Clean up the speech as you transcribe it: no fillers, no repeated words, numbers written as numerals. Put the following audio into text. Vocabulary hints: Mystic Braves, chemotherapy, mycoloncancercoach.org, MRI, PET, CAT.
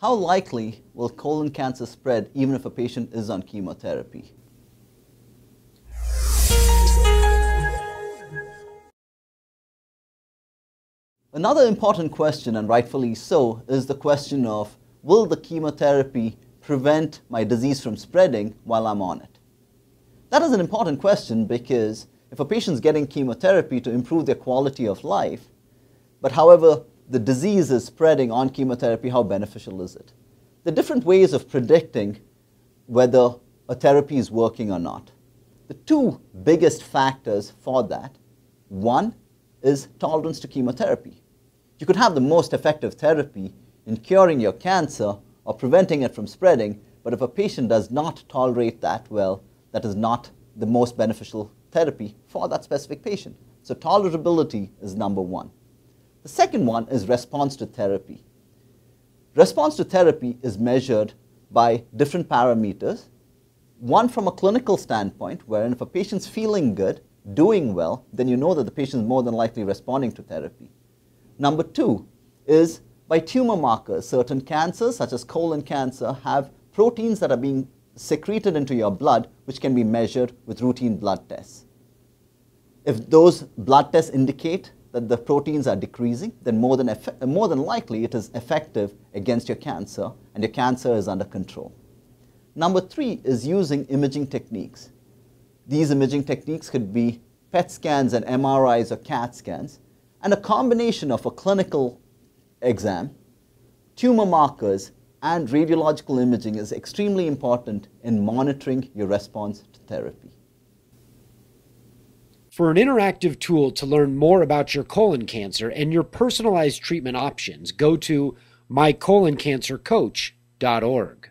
How likely will colon cancer spread even if a patient is on chemotherapy? Another important question, and rightfully so, is the question of, will the chemotherapy prevent my disease from spreading while I'm on it? That is an important question because if a patient's getting chemotherapy to improve their quality of life, but however, the disease is spreading on chemotherapy, how beneficial is it? There are different ways of predicting whether a therapy is working or not. The two biggest factors for that, one is tolerance to chemotherapy. You could have the most effective therapy in curing your cancer or preventing it from spreading, but if a patient does not tolerate that well, that is not the most beneficial therapy for that specific patient. So tolerability is number one. The second one is response to therapy. Response to therapy is measured by different parameters. One from a clinical standpoint, wherein if a patient's feeling good, doing well, then you know that the patient is more than likely responding to therapy. Number two is by tumor markers. Certain cancers, such as colon cancer, have proteins that are being secreted into your blood, which can be measured with routine blood tests. If those blood tests indicate that the proteins are decreasing, then more than likely it is effective against your cancer, and your cancer is under control. Number three is using imaging techniques. These imaging techniques could be PET scans and MRIs or CAT scans, and a combination of a clinical exam, tumor markers, and radiological imaging is extremely important in monitoring your response to therapy. For an interactive tool to learn more about your colon cancer and your personalized treatment options, go to mycoloncancercoach.org.